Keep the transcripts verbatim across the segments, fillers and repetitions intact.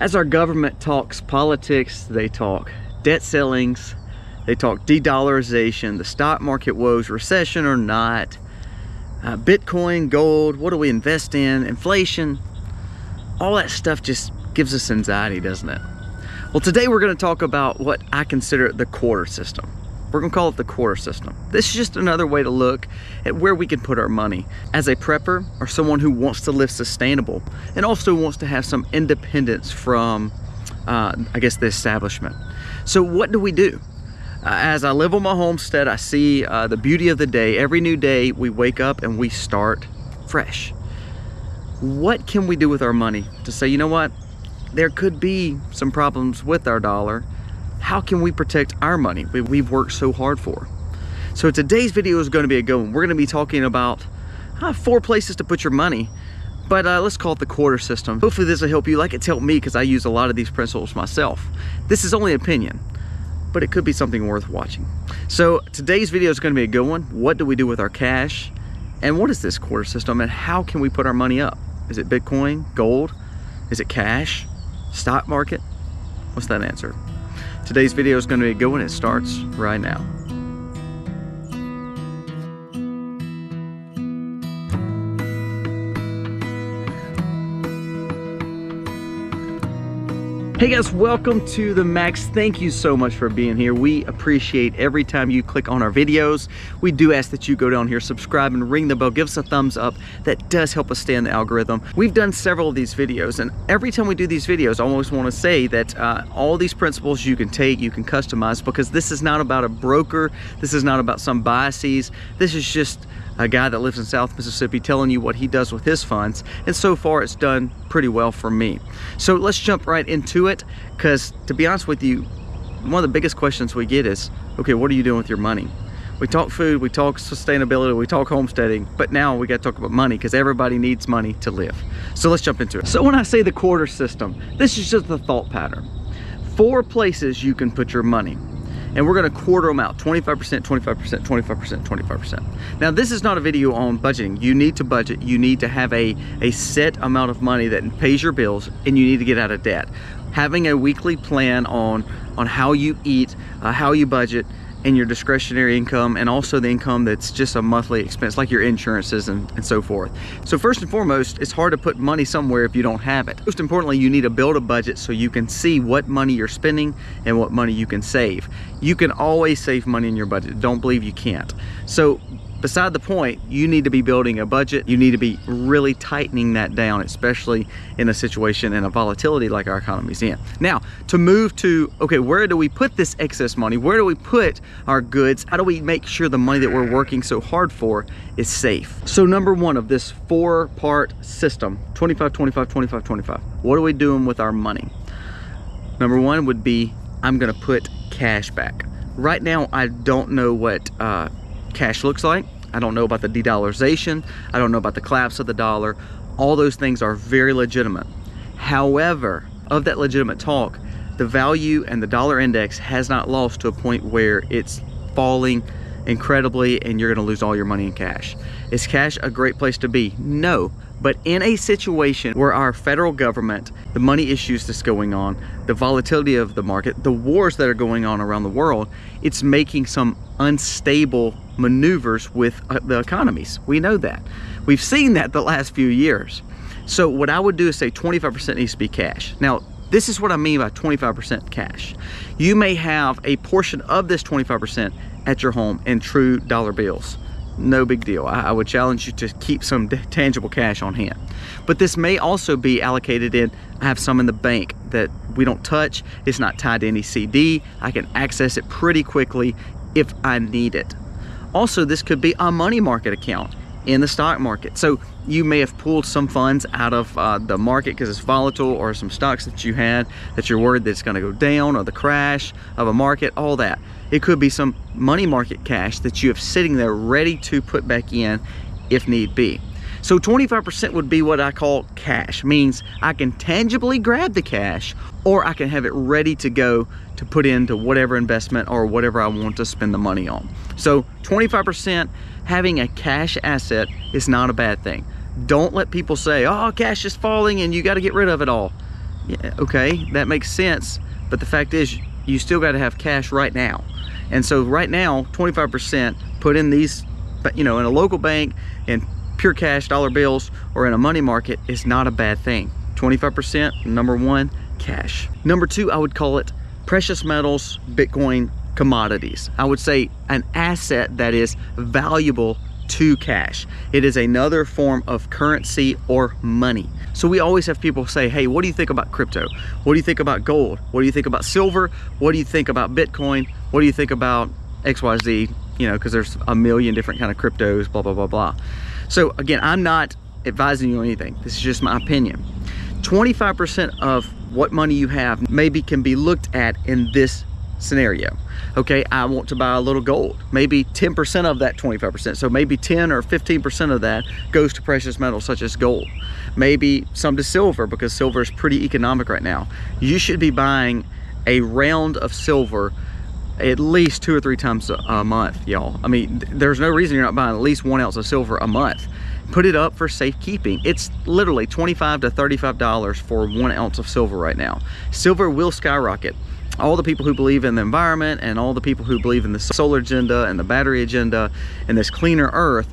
As our government talks politics, they talk debt ceilings, they talk de-dollarization, the stock market woes, recession or not, uh, Bitcoin, gold, what do we invest in, inflation, all that stuff just gives us anxiety, doesn't it? Well, today we're going to talk about what I consider the quarter system. We're going to call it the quarter system. This is just another way to look at where we can put our money as a prepper or someone who wants to live sustainable and also wants to have some independence from, uh, I guess, the establishment. So what do we do? Uh, as I live on my homestead, I see uh, the beauty of the day. Every new day we wake up and we start fresh. What can we do with our money to say, you know what, there could be some problems with our dollar. How can we protect our money we, we've worked so hard for? So today's video is going to be a good one. We're going to be talking about uh, four places to put your money, but uh, let's call it the quarter system. Hopefully this will help you like it's helped me, because I use a lot of these principles myself. This is only opinion, but it could be something worth watching. So today's video is going to be a good one. What do we do with our cash, and what is this quarter system, and how can we put our money up? Is it Bitcoin, gold? Is it cash, stock market? What's that answer? Today's video is going to be going. It starts right now. Hey guys, welcome to The Mac's. Thank you so much for being here. We appreciate every time you click on our videos. We do ask that you go down here, subscribe and ring the bell, give us a thumbs up. That does help us stay in the algorithm. We've done several of these videos, and every time we do these videos, I always want to say that uh, all these principles you can take, you can customize, because this is not about a broker. This is not about some biases. This is just a guy that lives in South Mississippi telling you what he does with his funds. And so far it's done pretty well for me. So let's jump right into it, because to be honest with you, one of the biggest questions we get is, okay, what are you doing with your money? We talk food, we talk sustainability, we talk homesteading, but now we gotta talk about money, because everybody needs money to live. So let's jump into it. So when I say the quarter system, this is just the thought pattern. Four places you can put your money. And we're gonna quarter them out, twenty-five percent, twenty-five percent, twenty-five percent, twenty-five percent. Now this is not a video on budgeting. You need to budget, you need to have a, a set amount of money that pays your bills, and you need to get out of debt. Having a weekly plan on, on how you eat, uh, how you budget, and your discretionary income, and also the income that's just a monthly expense, like your insurances and, and so forth. So first and foremost, it's hard to put money somewhere if you don't have it. Most importantly, you need to build a budget so you can see what money you're spending and what money you can save. You can always save money in your budget. Don't believe you can't. So beside the point, you need to be building a budget. You need to be really tightening that down, especially in a situation and a volatility like our economy's in. Now, to move to, okay, where do we put this excess money? Where do we put our goods? How do we make sure the money that we're working so hard for is safe? So number one of this four part system, twenty-five, twenty-five, twenty-five, twenty-five. What are we doing with our money? Number one would be, I'm gonna put cash back. Right now, I don't know what, uh, cash looks like. I don't know about the de-dollarization. I don't know about the collapse of the dollar. All those things are very legitimate. However, of that legitimate talk, the value and the dollar index has not lost to a point where it's falling incredibly and you're going to lose all your money in cash. Is cash a great place to be? No, but in a situation where our federal government, the money issues that's going on, the volatility of the market, the wars that are going on around the world, it's making some unstable maneuvers with the economies. We know that. We've seen that the last few years. So what I would do is say twenty-five percent needs to be cash. Now, this is what I mean by twenty-five percent cash. You may have a portion of this twenty-five percent at your home in true dollar bills. No big deal. I, I would challenge you to keep some tangible cash on hand. But this may also be allocated in, I have some in the bank that we don't touch. It's not tied to any C D. I can access it pretty quickly if I need it. Also, this could be a money market account in the stock market. So you may have pulled some funds out of uh, the market because it's volatile, or some stocks that you had that you're worried that's going to go down, or the crash of a market, all that. It could be some money market cash that you have sitting there ready to put back in if need be. So twenty-five percent would be what I call cash. Means I can tangibly grab the cash, or I can have it ready to go to put into whatever investment or whatever I want to spend the money on. So twenty-five percent having a cash asset is not a bad thing. Don't let people say, oh, cash is falling and you got to get rid of it all. Yeah, okay, that makes sense, but the fact is you still got to have cash right now. And so right now, twenty-five percent put in these, you know, in a local bank, in pure cash, dollar bills, or in a money market is not a bad thing. twenty-five percent, number one, cash. Number two, I would call it precious metals, Bitcoin, commodities. I would say an asset that is valuable to cash. It is another form of currency or money. So we always have people say, hey, what do you think about crypto? What do you think about gold? What do you think about silver? What do you think about Bitcoin? What do you think about X Y Z? You know, because there's a million different kind of cryptos, blah, blah, blah, blah. So again, I'm not advising you on anything. This is just my opinion. twenty-five percent of what money you have maybe can be looked at in this scenario. Okay, I want to buy a little gold. Maybe ten percent of that twenty-five percent. So maybe ten or fifteen percent of that goes to precious metals such as gold. Maybe some to silver, because silver is pretty economic right now. You should be buying a round of silver at least two or three times a month, y'all. I mean, there's no reason you're not buying at least one ounce of silver a month. Put it up for safekeeping. It's literally twenty-five to thirty-five dollars for one ounce of silver right now. Silver will skyrocket. All the people who believe in the environment and all the people who believe in the solar agenda and the battery agenda and this cleaner earth,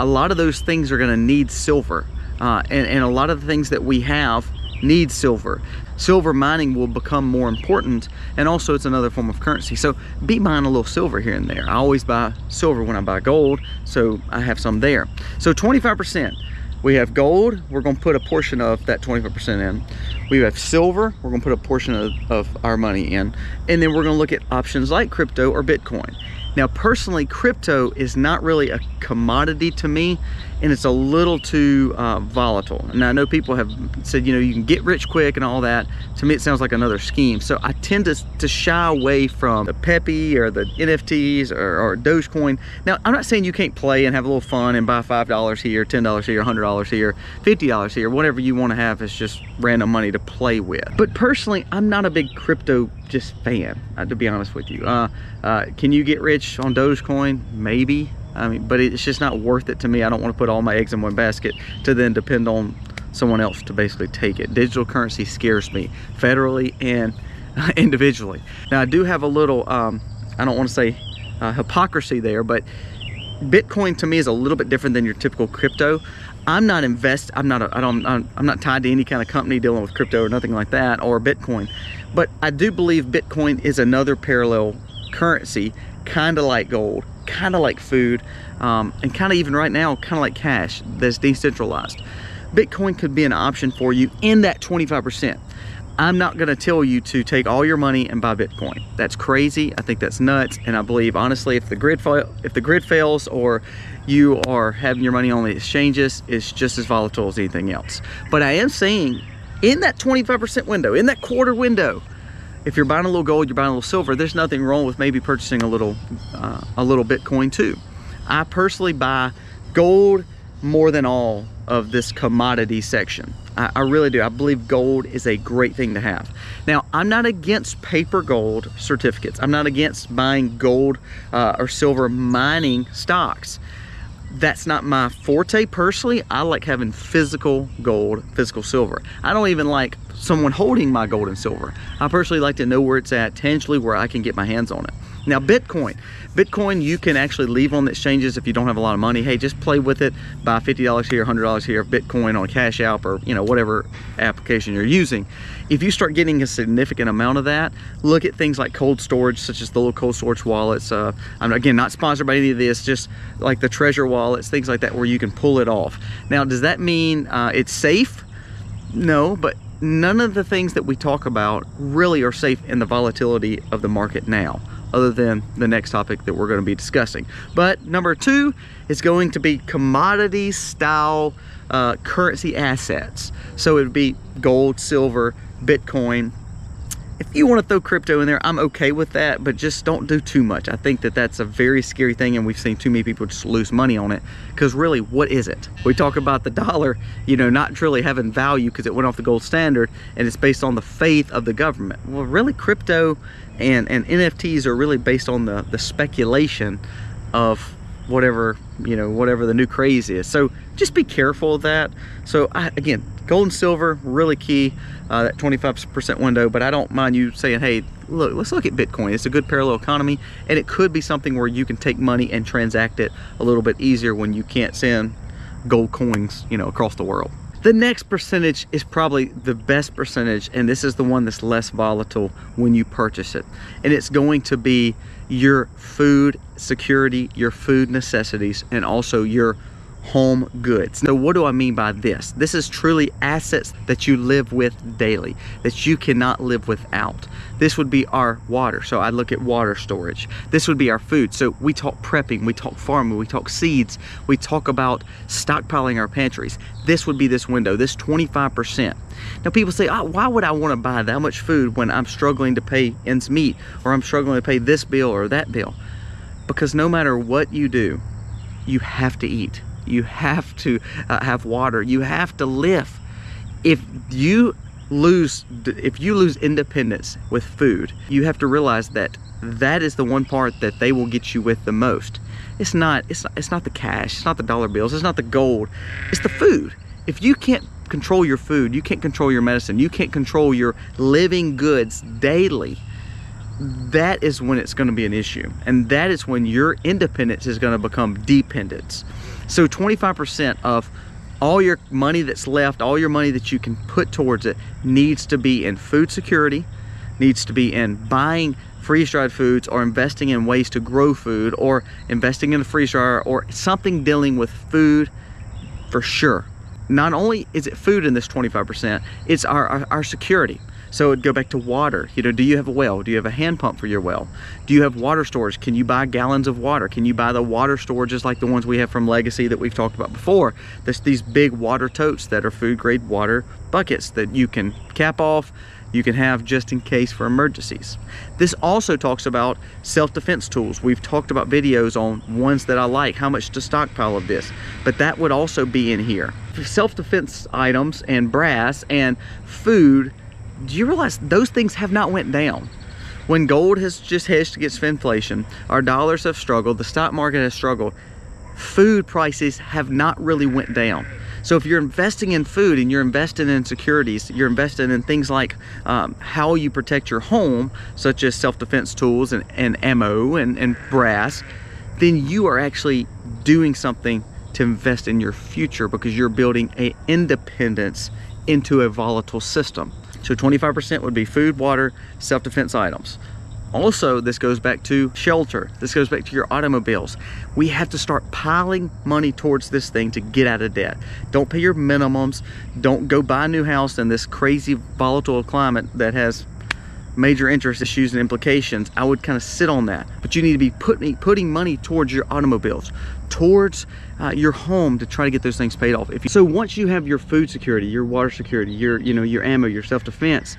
a lot of those things are gonna need silver. Uh, and, and a lot of the things that we have need silver. Silver mining will become more important, and also it's another form of currency. So be buying a little silver here and there. I always buy silver when I buy gold, so I have some there. So twenty-five percent, we have gold, we're gonna put a portion of that twenty-five percent in. We have silver, we're gonna put a portion of, of our money in. And then we're gonna look at options like crypto or Bitcoin. Now personally, crypto is not really a commodity to me, and it's a little too uh, volatile. And I know people have said, you know, you can get rich quick and all that. To me, it sounds like another scheme. So I tend to, to shy away from the Peppy or the N F Ts or, or Dogecoin. Now, I'm not saying you can't play and have a little fun and buy five dollars here, ten dollars here, one hundred dollars here, fifty dollars here, whatever you want to have is just random money to play with. But personally, I'm not a big crypto just fan, uh, to be honest with you. Uh, uh, can you get rich on Dogecoin? Maybe. I mean, but it's just not worth it to me. I don't want to put all my eggs in one basket to then depend on someone else to basically take it. Digital currency scares me, federally and individually. Now, I do have a little, um, I don't want to say uh, hypocrisy there, but Bitcoin to me is a little bit different than your typical crypto. I'm not invest, I'm not, a, I don't, I'm not tied to any kind of company dealing with crypto or nothing like that, or Bitcoin. But I do believe Bitcoin is another parallel currency, kind of like gold, kind of like food, um, and kind of even right now, kind of like cash that's decentralized. Bitcoin could be an option for you in that twenty-five percent. I'm not gonna tell you to take all your money and buy Bitcoin. That's crazy, I think that's nuts, and I believe honestly if the grid, if the grid fails or you are having your money on the exchanges, it's just as volatile as anything else. But I am saying in that twenty-five percent window, in that quarter window, if you're buying a little gold, you're buying a little silver, there's nothing wrong with maybe purchasing a little uh, a little Bitcoin too. I personally buy gold more than all of this commodity section. I, I really do. I believe gold is a great thing to have. Now, I'm not against paper gold certificates. I'm not against buying gold uh, or silver mining stocks. That's not my forte personally. I like having physical gold, physical silver. I don't even like someone holding my gold and silver. I personally like to know where it's at, tangibly where I can get my hands on it. Now, Bitcoin. Bitcoin, you can actually leave on the exchanges if you don't have a lot of money. Hey, just play with it. Buy fifty dollars here, one hundred dollars here, Bitcoin on Cash App or, you know, whatever application you're using. If you start getting a significant amount of that, look at things like cold storage, such as the little cold storage wallets. Uh, I'm, again, not sponsored by any of this, just like the Treasure wallets, things like that where you can pull it off. Now, does that mean uh, it's safe? No, but none of the things that we talk about really are safe in the volatility of the market now, other than the next topic that we're going to be discussing. But number two is going to be commodity style uh, currency assets. So it would be gold, silver, Bitcoin. If you want to throw crypto in there, I'm okay with that, but just don't do too much. I think that that's a very scary thing, and we've seen too many people just lose money on it, because really, what is it? We talk about the dollar, you know, not really having value because it went off the gold standard, and it's based on the faith of the government. Well, really, crypto and, and N F Ts are really based on the, the speculation of whatever, you know, whatever the new craze is. So just be careful of that. So I, again, gold and silver, really key, uh, that twenty-five percent window, but I don't mind you saying, hey, look, let's look at Bitcoin. It's a good parallel economy, and it could be something where you can take money and transact it a little bit easier when you can't send gold coins, you know, across the world. The next percentage is probably the best percentage, and this is the one that's less volatile when you purchase it. And it's going to be your food security, your food necessities, and also your home goods. So what do I mean by this? This is truly assets that you live with daily, that you cannot live without. This would be our water. So I look at water storage. This would be our food. So we talk prepping, we talk farming, we talk seeds, we talk about stockpiling our pantries. This would be this window, this twenty-five percent. Now people say, oh, why would I want to buy that much food when I'm struggling to pay ends meet, or I'm struggling to pay this bill or that bill? Because no matter what you do, you have to eat. You have to uh, have water. You have to live. If you lose, if you lose independence with food, you have to realize that that is the one part that they will get you with the most. It's not, it's not, it's not the cash. It's not the dollar bills. It's not the gold. It's the food. If you can't control your food, you can't control your medicine, you can't control your living goods daily, that is when it's going to be an issue. And that is when your independence is going to become dependence. So twenty-five percent of all your money that's left, all your money that you can put towards it, needs to be in food security, needs to be in buying freeze-dried foods, or investing in ways to grow food, or investing in a freeze dryer, or something dealing with food for sure. Not only is it food in this twenty-five percent, it's our, our, our security. So it'd go back to water. You know, do you have a well? Do you have a hand pump for your well? Do you have water storage? Can you buy gallons of water? Can you buy the water storages like the ones we have from Legacy that we've talked about before? There's these big water totes that are food grade water buckets that you can cap off, you can have just in case for emergencies. This also talks about self-defense tools. We've talked about videos on ones that I like, how much to stockpile of this, but that would also be in here. Self-defense items and brass and food, do you realize those things have not went down? When gold has just hedged against inflation, our dollars have struggled, the stock market has struggled, food prices have not really went down. So if you're investing in food and you're investing in securities, you're investing in things like um, how you protect your home, such as self-defense tools and, and ammo and, and brass, then you are actually doing something to invest in your future, because you're building an independence into a volatile system. So twenty-five percent would be food, water, self-defense items. Also, this goes back to shelter. This goes back to your automobiles. We have to start piling money towards this thing to get out of debt. Don't pay your minimums. Don't go buy a new house in this crazy volatile climate that has major interest issues and implications. I would kind of sit on that. But you need to be putting, putting money towards your automobiles, towards uh, your home, to try to get those things paid off. If you, so once you have your food security, your water security, your, you know, your ammo, your self-defense,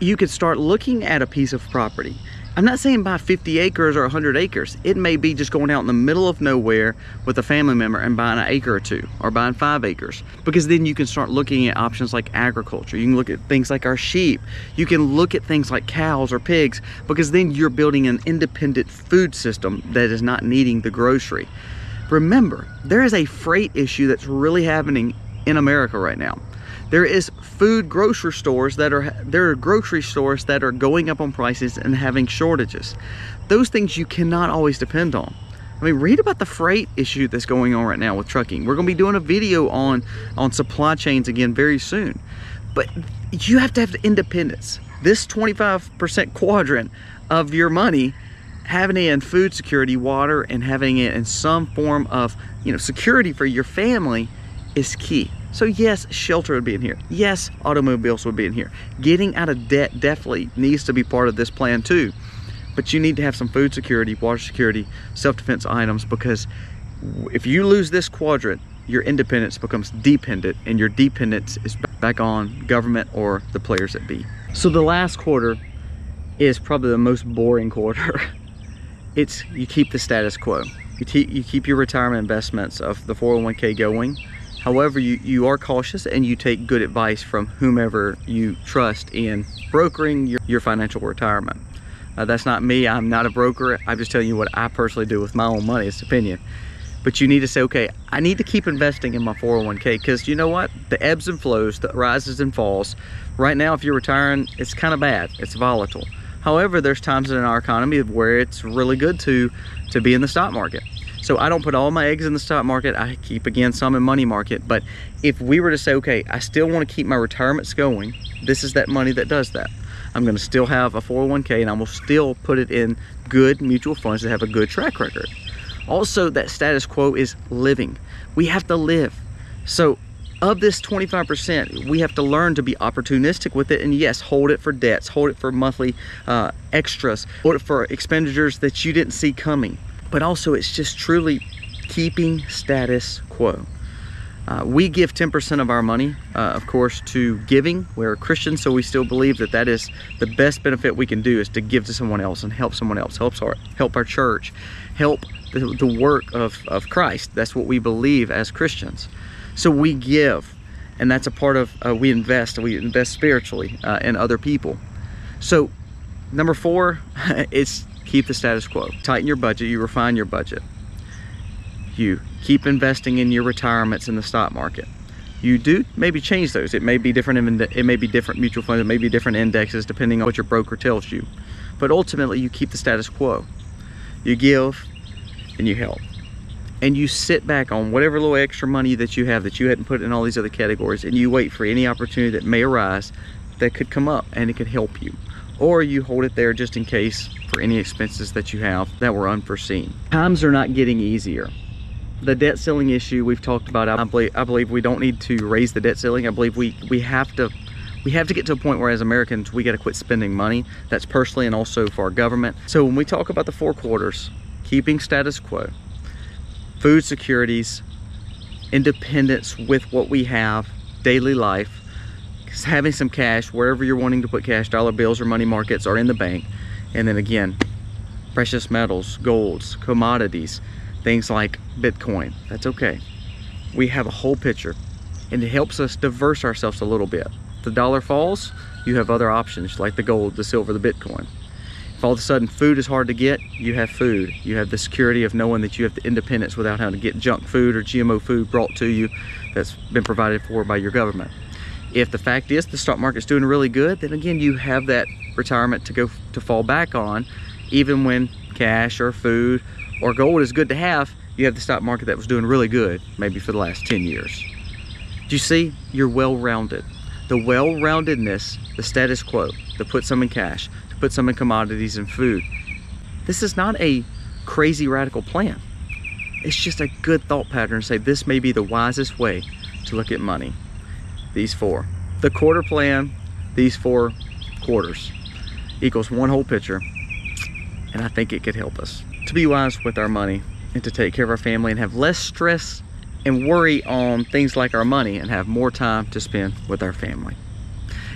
you could start looking at a piece of property. I'm not saying buy fifty acres or one hundred acres. It may be just going out in the middle of nowhere with a family member and buying an acre or two, or buying five acres. Because then you can start looking at options like agriculture. You can look at things like our sheep. You can look at things like cows or pigs, because then you're building an independent food system that is not needing the grocery. Remember, there is a freight issue that's really happening in America right now. There is food grocery stores that are, there are grocery stores that are going up on prices and having shortages. Those things you cannot always depend on. I mean, read about the freight issue that's going on right now with trucking. We're going to be doing a video on, on supply chains again very soon. But you have to have the independence. This twenty-five percent quadrant of your money, having it in food security, water, and having it in some form of, you know, security for your family is key. So yes, shelter would be in here. Yes, automobiles would be in here. Getting out of debt definitely needs to be part of this plan too. But you need to have some food security, water security, self-defense items, because if you lose this quadrant, your independence becomes dependent, and your dependence is back on government or the players that be. So the last quarter is probably the most boring quarter. It's you keep the status quo. You, you keep your retirement investments of the four oh one K going. However, you, you are cautious, and you take good advice from whomever you trust in brokering your, your financial retirement. Uh, that's not me. I'm not a broker. I'm just telling you what I personally do with my own money. It's opinion. But you need to say, okay, I need to keep investing in my four oh one K, because you know what? The ebbs and flows, the rises and falls. Right now, if you're retiring, it's kind of bad. It's volatile. However, there's times in our economy where it's really good to, to be in the stock market. So I don't put all my eggs in the stock market. I keep, again, some in money market. But if we were to say, okay, I still want to keep my retirements going, this is that money that does that. I'm going to still have a four oh one K, and I'm going to still put it in good mutual funds that have a good track record. Also, that status quo is living. We have to live. So of this twenty-five percent, we have to learn to be opportunistic with it, and yes, hold it for debts, hold it for monthly uh, extras, hold it for expenditures that you didn't see coming. But also, it's just truly keeping status quo. Uh, we give ten percent of our money, uh, of course, to giving. We're a Christian, so we still believe that that is the best benefit we can do, is to give to someone else and help someone else, help our, help our church, help the, the work of, of Christ. That's what we believe as Christians. So we give, and that's a part of, uh, we invest, we invest spiritually uh, in other people. So number four, it's keep the status quo. Tighten your budget, you refine your budget. You keep investing in your retirements in the stock market. You do maybe change those. It may be different, it may be different mutual funds, it may be different indexes, depending on what your broker tells you. But ultimately, you keep the status quo. You give and you help. And you sit back on whatever little extra money that you have that you hadn't put in all these other categories, and you wait for any opportunity that may arise that could come up and it could help you. Or you hold it there just in case for any expenses that you have that were unforeseen. Times are not getting easier. The debt ceiling issue we've talked about, I believe, I believe we don't need to raise the debt ceiling. I believe we, we have to we have to get to a point where, as Americans, we got to quit spending money. That's personally and also for our government. So when we talk about the four quarters, keeping status quo, food securities, independence with what we have, daily life, having some cash wherever you're wanting to put cash, dollar bills or money markets or in the bank, and then again, precious metals, golds, commodities, things like Bitcoin. That's okay. We have a whole picture, and it helps us diverse ourselves a little bit. If the dollar falls, you have other options like the gold, the silver, the Bitcoin. If all of a sudden food is hard to get, you have food. You have the security of knowing that you have the independence without having to get junk food or G M O food brought to you that's been provided for by your government. If the fact is the stock market's doing really good, then again, you have that retirement to go to fall back on, even when cash or food or gold is good to have. You have the stock market that was doing really good maybe for the last ten years. Do you see? You're well-rounded. The well-roundedness, the status quo, to put some in cash, to put some in commodities and food. This is not a crazy radical plan. It's just a good thought pattern to say this may be the wisest way to look at money. These four. The quarter plan, these four quarters equals one whole picture, and I think it could help us to be wise with our money and to take care of our family and have less stress and worry on things like our money and have more time to spend with our family.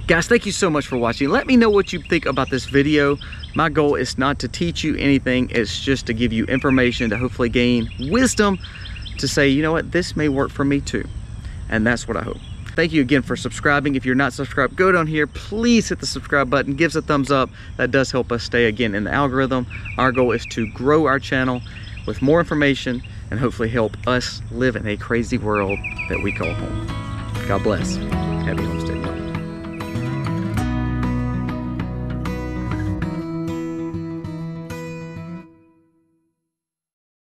Guys, thank you so much for watching. Let me know what you think about this video. My goal is not to teach you anything. It's just to give you information to hopefully gain wisdom to say, you know what, this may work for me too. And that's what I hope. Thank you again for subscribing. If you're not subscribed, go down here, please hit the subscribe button, give us a thumbs up. That does help us stay again in the algorithm. Our goal is to grow our channel with more information and hopefully help us live in a crazy world that we call home. God bless. Happy homesteading.